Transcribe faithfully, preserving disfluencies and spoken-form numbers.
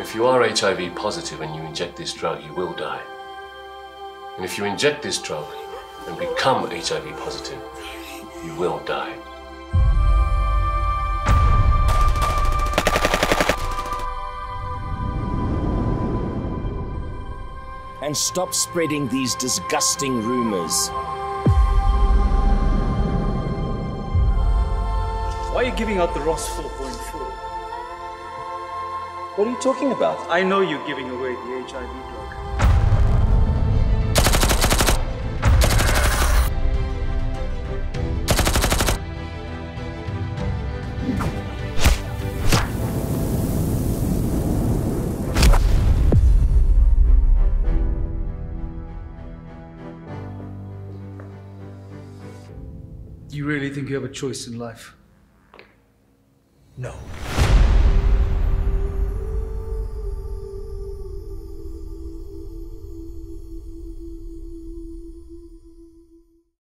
If you are H I V positive and you inject this drug, you will die. And if you inject this drug and become H I V positive, you will die. And stop spreading these disgusting rumors. Why are you giving out the Ross Philip Boyne food? What are you talking about? I know you're giving away the H I V drug. Do you really think you have a choice in life? No.